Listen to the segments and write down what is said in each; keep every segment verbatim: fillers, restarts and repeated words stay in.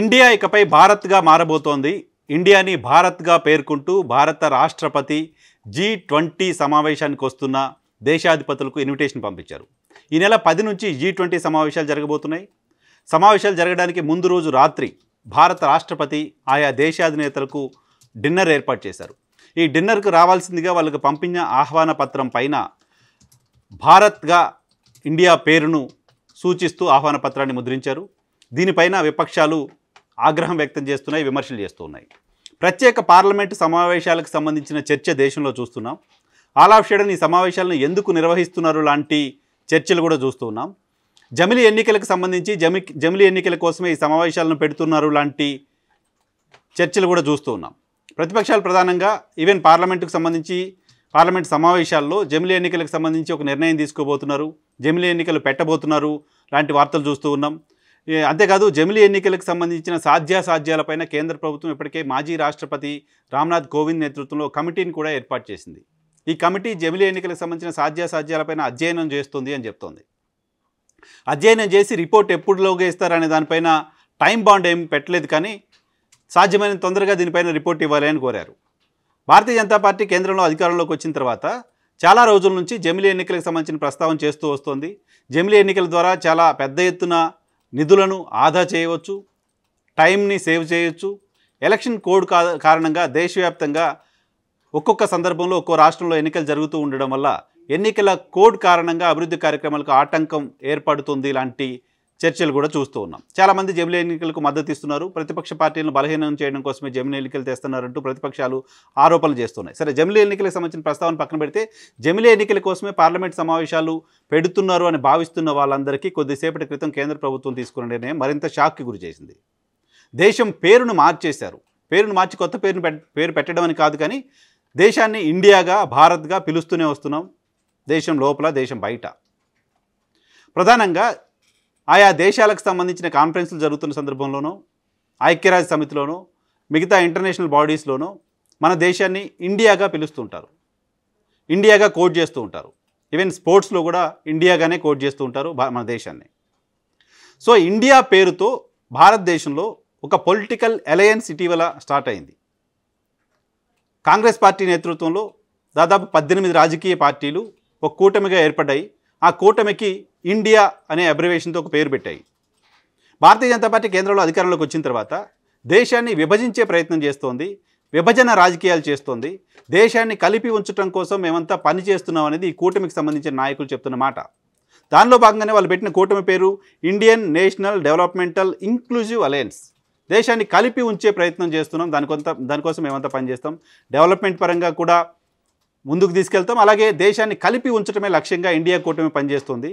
India ఇకపై భారత్గా మారబోతోంది. ఇండియాని భారత్గా పేర్కొంటూ భారత రాష్ట్రపతి జీ ట్వంటీ సమావేశానికి వస్తున్న దేశాధిపతులకు ఇన్విటేషన్ పంపించారు. ఈ నెల పది నుంచి జీ ట్వంటీ సమావేశాలు జరగబోతున్నాయి. సమావేశాలు జరగడానికి ముందు రోజు రాత్రి భారత రాష్ట్రపతి ఆయా దేశాధినేతలకు డిన్నర్ ఏర్పాటు చేశారు. ఈ డిన్నర్కు రావాల్సిందిగా వాళ్ళకు పంపిన ఆహ్వాన పత్రం పైన భారత్గా ఇండియా పేరును సూచిస్తూ ఆహ్వాన పత్రాన్ని ముద్రించారు. దీనిపైన విపక్షాలు ఆగ్రహం వ్యక్తం చేస్తున్నాయి, విమర్శలు చేస్తున్నాయి. ప్రత్యేక పార్లమెంటు సమావేశాలకు సంబంధించిన చర్చ దేశంలో చూస్తున్నాం. ఆల్ ఆఫ్ షెడన్ ఈ సమావేశాలను ఎందుకు నిర్వహిస్తున్నారు లాంటి చర్చలు కూడా చూస్తున్నాం. జమిలి ఎన్నికలకు సంబంధించి జమి జమిలి ఎన్నికల కోసమే ఈ సమావేశాలను పెడుతున్నారు లాంటి చర్చలు కూడా చూస్తూ ఉన్నాం. ప్రతిపక్షాలు ప్రధానంగా ఈవెన్ పార్లమెంటుకు సంబంధించి పార్లమెంట్ సమావేశాల్లో జమిలి ఎన్నికలకు సంబంధించి ఒక నిర్ణయం తీసుకోబోతున్నారు, జమిలి ఎన్నికలు పెట్టబోతున్నారు లాంటి వార్తలు చూస్తూ ఉన్నాం. అంతేకాదు జమిలి ఎన్నికలకు సంబంధించిన సాధ్యాసాధ్యాలపైన కేంద్ర ప్రభుత్వం ఇప్పటికే మాజీ రాష్ట్రపతి రామ్నాథ్ కోవింద్ నేతృత్వంలో కమిటీని కూడా ఏర్పాటు చేసింది. ఈ కమిటీ జమిలి ఎన్నికలకు సంబంధించిన సాధ్యాసాధ్యాలపైన అధ్యయనం చేస్తుంది అని చెప్తోంది. అధ్యయనం చేసి రిపోర్ట్ ఎప్పుడులోగా ఇస్తారనే దానిపైన టైం బాండ్ ఏం పెట్టలేదు, కానీ సాధ్యమైన తొందరగా దీనిపైన రిపోర్ట్ ఇవ్వాలి అని కోరారు. భారతీయ జనతా పార్టీ కేంద్రంలో అధికారంలోకి వచ్చిన తర్వాత చాలా రోజుల నుంచి జమిలి ఎన్నికలకు సంబంధించిన ప్రస్తావన చేస్తూ వస్తోంది. జమిలి ఎన్నికల ద్వారా చాలా పెద్ద ఎత్తున నిధులను ఆదా చేయవచ్చు, టైంని సేవ్ చేయవచ్చు. ఎలక్షన్ కోడ్ కారణంగా దేశవ్యాప్తంగా ఒక్కొక్క సందర్భంలో ఒక్కో రాష్ట్రంలో ఎన్నికలు జరుగుతూ ఉండడం వల్ల ఎన్నికల కోడ్ కారణంగా అభివృద్ధి కార్యక్రమాలకు ఆటంకం ఏర్పడుతుంది లాంటి చర్చలు కూడా చూస్తూ ఉన్నాం. చాలామంది జమిలి ఎన్నికలకు మద్దతు ఇస్తున్నారు. ప్రతిపక్ష పార్టీలను బలహీనం చేయడం కోసమే జమిలి ఎన్నికలు తెస్తున్నారంటూ ప్రతిపక్షాలు ఆరోపణలు చేస్తున్నాయి. సరే, జమిలి ఎన్నికలకు సంబంధించిన ప్రస్తావన పక్కన పెడితే జమిలి ఎన్నికల కోసమే పార్లమెంట్ సమావేశాలు పెడుతున్నారు అని భావిస్తున్న వాళ్ళందరికీ కొద్దిసేపటి క్రితం కేంద్ర ప్రభుత్వం తీసుకున్న నిర్ణయం మరింత షాక్కి గురి చేసింది. దేశం పేరును మార్చేశారు. పేరును మార్చి కొత్త పేరును పేరు పెట్టడం అని కాదు, కానీ దేశాన్ని ఇండియాగా భారత్గా పిలుస్తూనే వస్తున్నాం. దేశం లోపల, దేశం బయట ప్రధానంగా ఆయా దేశాలకు సంబంధించిన కాన్ఫరెన్స్లు జరుగుతున్న సందర్భంలోనూ, ఐక్యరాజ్య సమితిలోనూ, మిగతా ఇంటర్నేషనల్ బాడీస్లోనూ మన దేశాన్ని ఇండియాగా పిలుస్తుంటారు, ఇండియాగా కోట్ చేస్తూ ఉంటారు. ఈవెన్ స్పోర్ట్స్లో కూడా ఇండియాగానే కోట్ చేస్తూ ఉంటారు మన దేశాన్ని. సో ఇండియా పేరుతో భారతదేశంలో ఒక పొలిటికల్ అలయన్స్ ఇటీవల స్టార్ట్ అయింది. కాంగ్రెస్ పార్టీ నేతృత్వంలో దాదాపు పద్దెనిమిది రాజకీయ పార్టీలు ఒక కూటమిగా ఏర్పడ్డాయి. ఆ కూటమికి ఇండియా అనే అబ్రివేషన్తో ఒక పేరు పెట్టాయి. భారతీయ జనతా పార్టీ కేంద్రంలో అధికారంలోకి వచ్చిన తర్వాత దేశాన్ని విభజించే ప్రయత్నం చేస్తోంది, విభజన రాజకీయాలు చేస్తోంది. దేశాన్ని కలిపి ఉంచడం కోసం మేమంతా పని చేస్తున్నాం అనేది ఈ కూటమికి సంబంధించిన నాయకులు చెప్తున్న మాట. దానిలో భాగంగానే వాళ్ళు పెట్టిన కూటమి పేరు Indian National Developmental Inclusive Alliance. దేశాన్ని కలిపి ఉంచే ప్రయత్నం చేస్తున్నాం, దానికొంత దానికోసం మేమంతా పనిచేస్తాం, డెవలప్మెంట్ పరంగా కూడా ముందుకు తీసుకెళ్తాం, అలాగే దేశాన్ని కలిపి ఉంచడమే లక్ష్యంగా ఇండియా కూటమి పనిచేస్తుంది.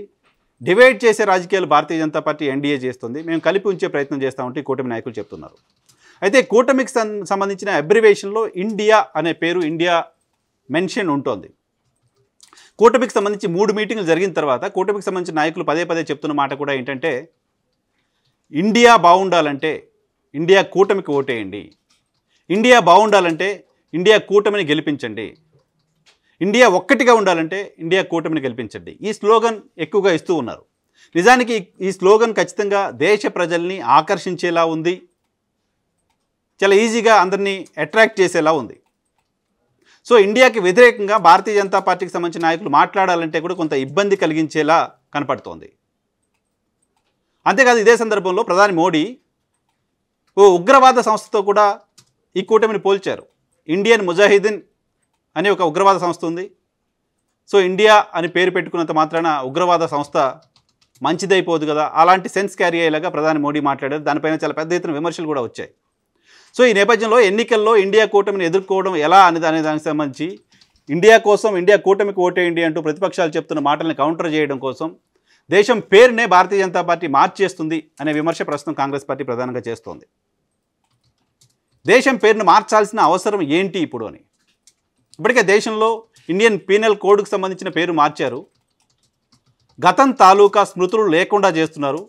డివైడ్ చేసే రాజకీయాలు భారతీయ జనతా పార్టీ ఎన్డీఏ చేస్తుంది, మేము కలిపి ఉంచే ప్రయత్నం చేస్తామంటే కూటమి నాయకులు చెప్తున్నారు. అయితే కూటమికి సంబంధించిన అబ్రివేషన్లో ఇండియా అనే పేరు, ఇండియా మెన్షన్ ఉంటుంది. కూటమికి సంబంధించి మూడు మీటింగ్లు జరిగిన తర్వాత కూటమికి సంబంధించిన నాయకులు పదే పదే చెప్తున్న మాట కూడా ఏంటంటే, ఇండియా బాగుండాలంటే ఇండియా కూటమికి ఓటేయండి, ఇండియా బాగుండాలంటే ఇండియా కూటమిని గెలిపించండి, ఇండియా ఒక్కటిగా ఉండాలంటే ఇండియా కూటమిని గెలిపించండి. ఈ స్లోగన్ ఎక్కువగా ఇస్తూ ఉన్నారు. నిజానికి ఈ స్లోగన్ ఖచ్చితంగా దేశ ప్రజల్ని ఆకర్షించేలా ఉంది, చాలా ఈజీగా అందరినీ అట్రాక్ట్ చేసేలా ఉంది. సో ఇండియాకి వ్యతిరేకంగా భారతీయ జనతా పార్టీకి సంబంధించిన నాయకులు మాట్లాడాలంటే కూడా కొంత ఇబ్బంది కలిగించేలా కనపడుతోంది. అంతేకాదు, ఇదే సందర్భంలో ప్రధాని మోడీ ఓ ఉగ్రవాద సంస్థతో కూడా ఈ కూటమిని పోల్చారు. ఇండియన్ ముజాహిదీన్ అనే ఒక ఉగ్రవాద సంస్థ ఉంది. సో ఇండియా అని పేరు పెట్టుకున్నంత మాత్రాన ఉగ్రవాద సంస్థ మంచిదైపోదు కదా, అలాంటి సెన్స్ క్యారీ అయ్యేలాగా ప్రధాని మోడీ మాట్లాడారు. దానిపైన చాలా పెద్ద ఎత్తున విమర్శలు కూడా వచ్చాయి. సో ఈ నేపథ్యంలో ఎన్నికల్లో ఇండియా కూటమిని ఎదుర్కోవడం ఎలా అనేది అనే దానికి సంబంధించి ఇండియా కోసం, ఇండియా కూటమికి ఓటేయండి అంటూ ప్రతిపక్షాలు చెప్తున్న మాటలను కౌంటర్ చేయడం కోసం దేశం పేరునే భారతీయ జనతా పార్టీ మార్చేస్తుంది అనే విమర్శ ప్రస్తుతం కాంగ్రెస్ పార్టీ ప్రధానంగా చేస్తోంది. దేశం పేరును మార్చాల్సిన అవసరం ఏంటి ఇప్పుడు అని. ఇప్పటికే దేశంలో ఇండియన్ పీనల్ కోడ్కు సంబంధించిన పేరు మార్చారు. గతం తాలూకా స్మృతులు లేకుండా చేస్తున్నారు.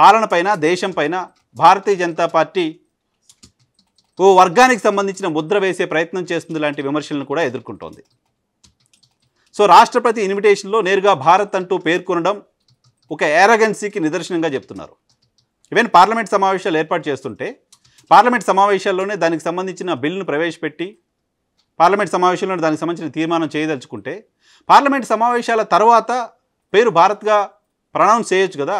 పాలన పైన, దేశం పైన భారతీయ జనతా పార్టీ ఓ వర్గానికి సంబంధించిన ముద్ర వేసే ప్రయత్నం చేస్తుంది లాంటి విమర్శలను కూడా ఎదుర్కొంటోంది. సో రాష్ట్రపతి ఇన్విటేషన్లో నేరుగా భారత్ అంటూ పేర్కొనడం ఒక ఏరగెన్సీకి నిదర్శనంగా చెప్తున్నారు. ఈవెన్ పార్లమెంట్ సమావేశాలు ఏర్పాటు చేస్తుంటే పార్లమెంట్ సమావేశాల్లోనే దానికి సంబంధించిన బిల్లును ప్రవేశపెట్టి పార్లమెంట్ సమావేశాల్లోనే దానికి సంబంధించిన తీర్మానం చేయదలుచుకుంటే పార్లమెంట్ సమావేశాల తర్వాత పేరు భారత్గా ప్రొనౌన్స్ చేయొచ్చు కదా,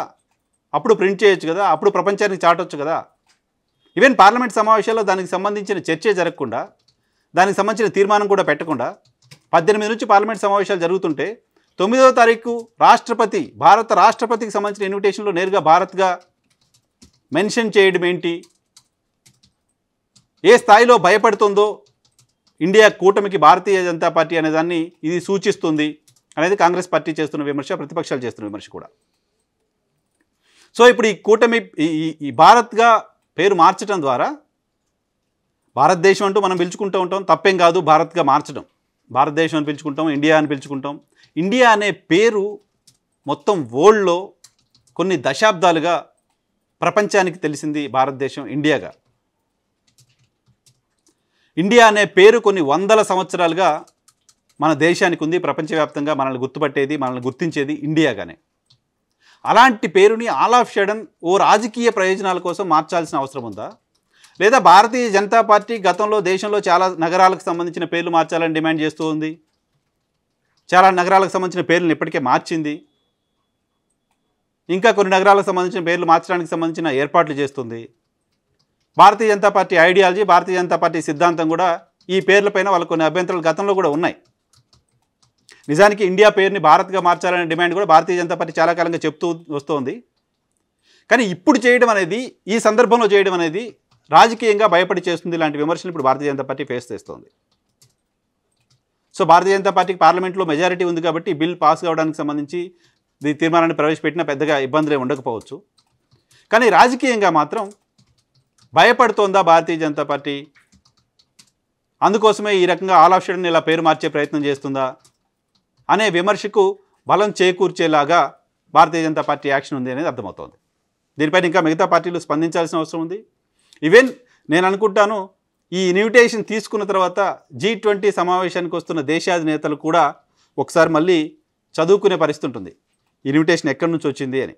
అప్పుడు ప్రింట్ చేయొచ్చు కదా, అప్పుడు ప్రపంచానికి చాటొచ్చు కదా. ఈవెన్ పార్లమెంట్ సమావేశాల్లో దానికి సంబంధించిన చర్చే జరగకుండా దానికి సంబంధించిన తీర్మానం కూడా పెట్టకుండా పద్దెనిమిది నుంచి పార్లమెంట్ సమావేశాలు జరుగుతుంటే తొమ్మిదవ తారీఖు రాష్ట్రపతి భారత రాష్ట్రపతికి సంబంధించిన ఇన్విటేషన్లో నేరుగా భారత్గా మెన్షన్ చేయడం ఏంటి? ఏ స్థాయిలో భయపడుతుందో ఇండియా కూటమికి భారతీయ జనతా పార్టీ అనేదాన్ని ఇది సూచిస్తుంది అనేది కాంగ్రెస్ పార్టీ చేస్తున్న విమర్శ, ప్రతిపక్షాలు చేస్తున్న విమర్శ కూడా. సో ఇప్పుడు ఈ కూటమి ఈ భారత్గా పేరు మార్చడం ద్వారా భారతదేశం అంటూ మనం పిలుచుకుంటూ ఉంటాం, తప్పేం కాదు. భారత్గా మార్చడం, భారతదేశం అని పిలుచుకుంటాం, ఇండియా అని పిలుచుకుంటాం. ఇండియా అనే పేరు మొత్తం వరల్డ్లో కొన్ని దశాబ్దాలుగా ప్రపంచానికి తెలిసింది భారతదేశం ఇండియాగా. ఇండియా అనే పేరు కొన్ని వందల సంవత్సరాలుగా మన దేశానికి ఉంది, ప్రపంచవ్యాప్తంగా మనల్ని గుర్తుపట్టేది, మనల్ని గుర్తించేది ఇండియాగానే. అలాంటి పేరుని ఆల్ ఆఫ్ సడన్ ఓ రాజకీయ ప్రయోజనాల కోసం మార్చాల్సిన అవసరం ఉందా? లేదా భారతీయ జనతా పార్టీ గతంలో దేశంలో చాలా నగరాలకు సంబంధించిన పేర్లు మార్చాలని డిమాండ్ చేస్తూ ఉంది, చాలా నగరాలకు సంబంధించిన పేర్లను ఇప్పటికే మార్చింది, ఇంకా కొన్ని నగరాలకు సంబంధించిన పేర్లు మార్చడానికి సంబంధించిన ఏర్పాట్లు చేస్తుంది. Bharatiya Janata party ideology, Bharatiya Janata party సిద్ధాంతం కూడా ఈ పేర్లపైన వాళ్ళ కొన్ని అభ్యంతరాలు గతంలో కూడా ఉన్నాయి. నిజానికి ఇండియా పేరుని భారత్గా మార్చాలనే డిమాండ్ కూడా భారతీయ జనతా పార్టీ చాలా కాలంగా చెప్తూ వస్తోంది. కానీ ఇప్పుడు చేయడం అనేది, ఈ సందర్భంలో చేయడం అనేది రాజకీయంగా భయపడి చేస్తుంది. ఇలాంటి విమర్శలు ఇప్పుడు భారతీయ జనతా పార్టీ ఫేస్ చేస్తోంది. సో భారతీయ జనతా పార్టీకి పార్లమెంట్లో మెజారిటీ ఉంది కాబట్టి బిల్ పాస్ కావడానికి సంబంధించి ఈ తీర్మానాన్ని ప్రవేశపెట్టినా పెద్దగా ఇబ్బందులే ఉండకపోవచ్చు. కానీ రాజకీయంగా మాత్రం భయపడుతోందా భారతీయ జనతా పార్టీ? అందుకోసమే ఈ రకంగా ఆల్ ఆఫ్ సడన్ ఇలా పేరు మార్చే ప్రయత్నం చేస్తుందా అనే విమర్శకు బలం చేకూర్చేలాగా భారతీయ జనతా పార్టీ యాక్షన్ ఉంది అనేది అర్థమవుతోంది. దీనిపైన ఇంకా మిగతా పార్టీలు స్పందించాల్సిన అవసరం ఉంది. ఈవెన్ నేను అనుకుంటాను ఈ ఇన్విటేషన్ తీసుకున్న తర్వాత జీ ట్వంటీ సమావేశానికి వస్తున్న దేశాధినేతలు కూడా ఒకసారి మళ్ళీ చదువుకునే పరిస్థితి ఉంటుంది ఇన్విటేషన్ ఎక్కడి నుంచి వచ్చింది అని.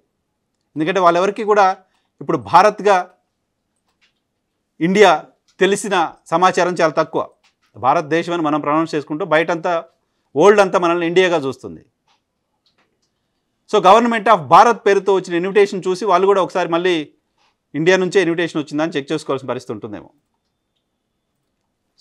ఎందుకంటే వాళ్ళెవరికి కూడా ఇప్పుడు భారత్గా ఇండియా తెలిసిన సమాచారం చాలా తక్కువ. భారతదేశం అని మనం ప్రొనౌన్స్ చేసుకుంటూ బయటంతా వరల్డ్ అంతా మనల్ని ఇండియాగా చూస్తుంది. సో గవర్నమెంట్ ఆఫ్ భారత్ పేరుతో వచ్చిన ఇన్విటేషన్ చూసి వాళ్ళు కూడా ఒకసారి మళ్ళీ ఇండియా నుంచే ఇన్విటేషన్ వచ్చిందని చెక్ చేసుకోవాల్సిన పరిస్థితి ఉంటుందేమో.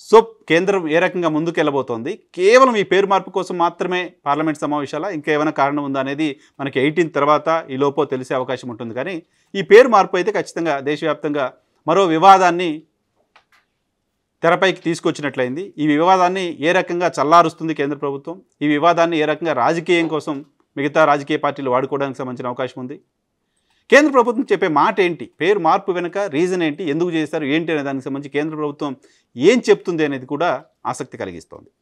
సో కేంద్రం ఏ రకంగా ముందుకు వెళ్ళబోతోంది? కేవలం ఈ పేరు మార్పు కోసం మాత్రమే పార్లమెంట్ సమావేశాల ఇంకేమైనా కారణం ఉందా అనేది మనకి ఎయిటీన్త్ తర్వాత ఈ లోపో తెలిసే అవకాశం ఉంటుంది. కానీ ఈ పేరు మార్పు అయితే ఖచ్చితంగా దేశవ్యాప్తంగా మరో వివాదాన్ని తెరపైకి తీసుకొచ్చినట్లయింది. ఈ వివాదాన్ని ఏ రకంగా చల్లారుస్తుంది కేంద్ర ప్రభుత్వం? ఈ వివాదాన్ని ఏ రకంగా రాజకీయం కోసం మిగతా రాజకీయ పార్టీలు వాడుకోవడానికి సంబంధించిన అవకాశం ఉంది? కేంద్ర ప్రభుత్వం చెప్పే మాట ఏంటి? పేరు మార్పు వెనుక రీజన్ ఏంటి, ఎందుకు చేశారు ఏంటి అనే దానికి సంబంధించి కేంద్ర ప్రభుత్వం ఏం చెప్తుంది అనేది కూడా ఆసక్తి కలిగిస్తోంది.